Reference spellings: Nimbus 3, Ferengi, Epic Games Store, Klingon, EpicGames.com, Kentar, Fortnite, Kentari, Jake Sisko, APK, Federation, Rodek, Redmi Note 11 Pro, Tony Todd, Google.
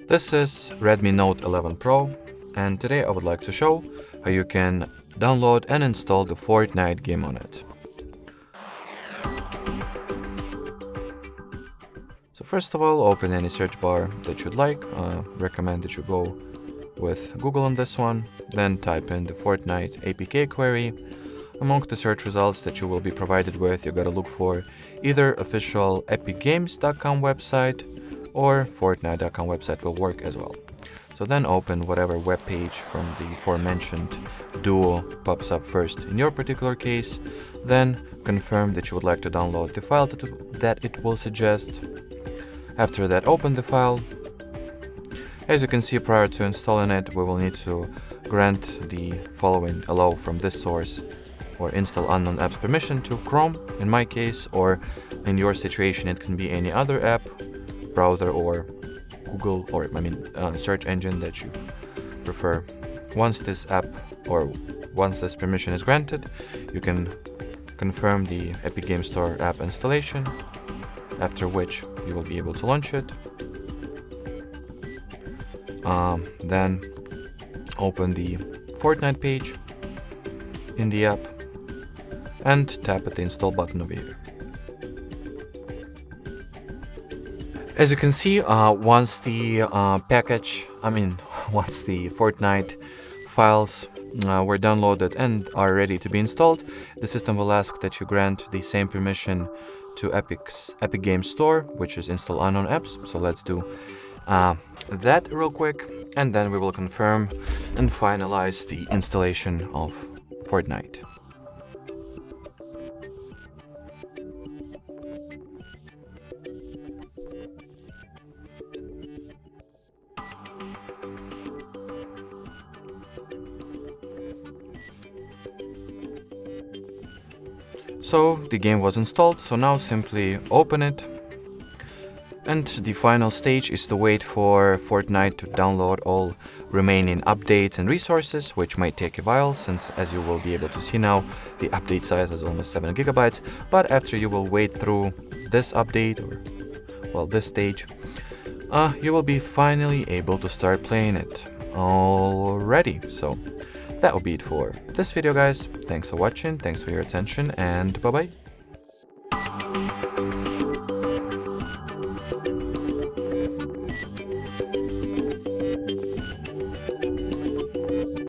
This is Redmi Note 11 Pro, and today I would like to show how you can download and install the Fortnite game on it. So first of all, open any search bar that you'd like. I recommend that you go with Google on this one, then type in the Fortnite APK query. Among the search results that you will be provided with, you gotta look for either official EpicGames.com website or Fortnite.com website will work as well. So then open whatever web page from the aforementioned duo pops up first in your particular case, then confirm that you would like to download the file that it will suggest. After that, open the file. As you can see, prior to installing it, we will need to grant the following allow from this source or install unknown apps permission to Chrome, in my case, or in your situation it can be any other app, browser or Google, or search engine that you prefer. Once this permission is granted, you can confirm the Epic Games Store app installation, after which you will be able to launch it. Then open the Fortnite page in the app and tap at the install button over here. As you can see, once the Fortnite files were downloaded and are ready to be installed, the system will ask that you grant the same permission to Epic Games Store, which is install unknown apps. So let's do that real quick, and then we will confirm and finalize the installation of Fortnite. So the game was installed, so now simply open it. And the final stage is to wait for Fortnite to download all remaining updates and resources, which might take a while, since as you will be able to see now, the update size is almost 7 GB. But after you will wait through this update, or well, this stage, you will be finally able to start playing it already. So that will be it for this video, guys. Thanks for watching, thanks for your attention, and bye-bye.